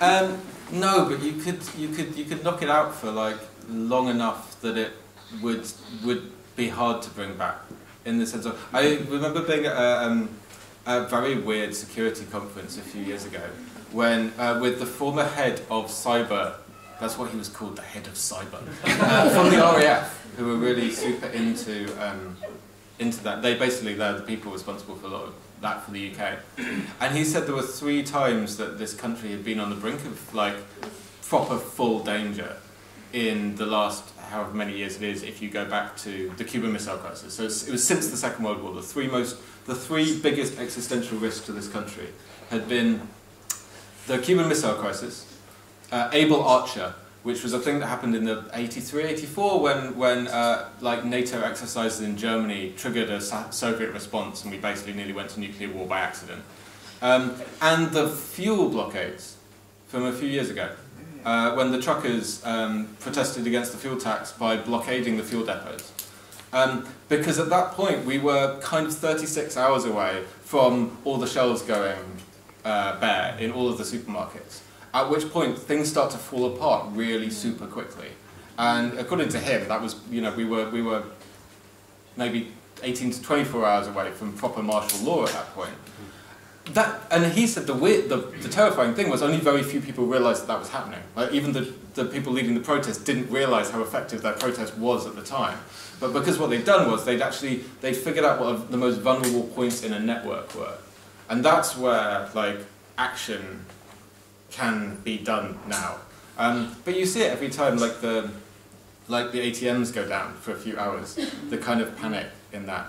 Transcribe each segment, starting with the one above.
No, but you could knock it out for like long enough that it would be hard to bring back. In the sense of, I remember being at a very weird security conference a few years ago when with the former head of cyber. That's what he was called, the head of cyber, from the RAF, who were really super into that. They basically, they're the people responsible for a lot of that for the UK. And he said there were 3 times that this country had been on the brink of like proper full danger in the last however many years it is. If you go back to the Cuban Missile Crisis, so it was since the Second World War, the three biggest existential risks to this country had been the Cuban Missile Crisis. Able Archer, which was a thing that happened in the 83, 84 when like NATO exercises in Germany triggered a Soviet response and we basically nearly went to nuclear war by accident. And the fuel blockades from a few years ago when the truckers protested against the fuel tax by blockading the fuel depots. Because at that point we were kind of 36 hours away from all the shelves going bare in all of the supermarkets. At which point things start to fall apart really super quickly, and according to him, that was, you know, we were maybe 18 to 24 hours away from proper martial law at that point. That, and he said the terrifying thing was only very few people realised that that was happening. Like even the people leading the protest didn't realise how effective their protest was at the time. But because what they'd done was they'd figured out what the most vulnerable points in a network were, and that's where like action can be done now, but you see it every time. Like the ATMs go down for a few hours, the kind of panic in that.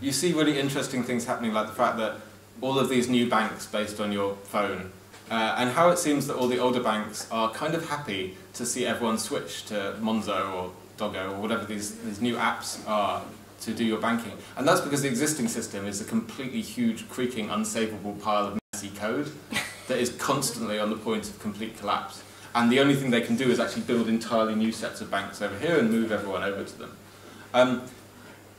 You see really interesting things happening, like the fact that all of these new banks based on your phone, and how it seems that all the older banks are kind of happy to see everyone switch to Monzo or Dogo or whatever these new apps are to do your banking, and that's because the existing system is a completely huge, creaking, unsavable pile of messy code. That is constantly on the point of complete collapse. And the only thing they can do is actually build entirely new sets of banks over here and move everyone over to them.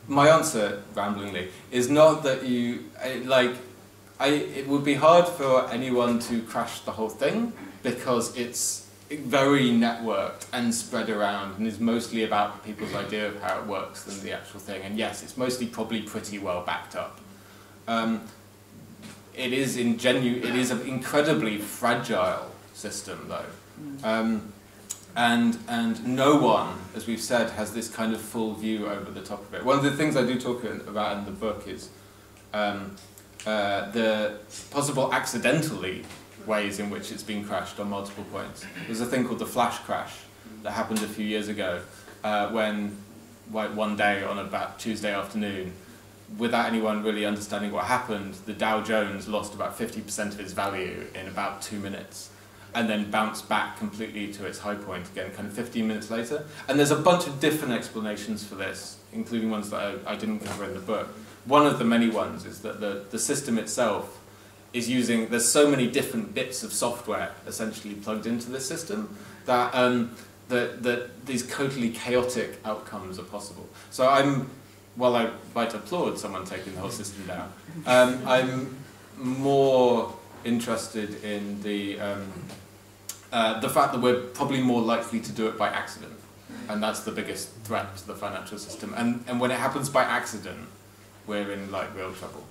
My answer, ramblingly, is not that you... it would be hard for anyone to crash the whole thing because it's very networked and spread around and is mostly about people's idea of how it works than the actual thing. And yes, it's mostly probably pretty well backed up. It is an incredibly fragile system, though, and no one, as we've said, has this kind of full view over the top of it. One of the things I do talk about in the book is the possible accidentally ways in which it's been crashed on multiple points. There's a thing called the flash crash that happened a few years ago, when like one day on about Tuesday afternoon, without anyone really understanding what happened, the Dow Jones lost about 50% of its value in about 2 minutes and then bounced back completely to its high point again kind of 15 minutes later. And there's a bunch of different explanations for this, including ones that I didn't cover in the book. One of the many ones is that the system itself is using, there's so many different bits of software essentially plugged into this system that, that these totally chaotic outcomes are possible. So while I might applaud someone taking the whole system down, I'm more interested in the fact that we're probably more likely to do it by accident, and that's the biggest threat to the financial system. And when it happens by accident, we're in like real trouble.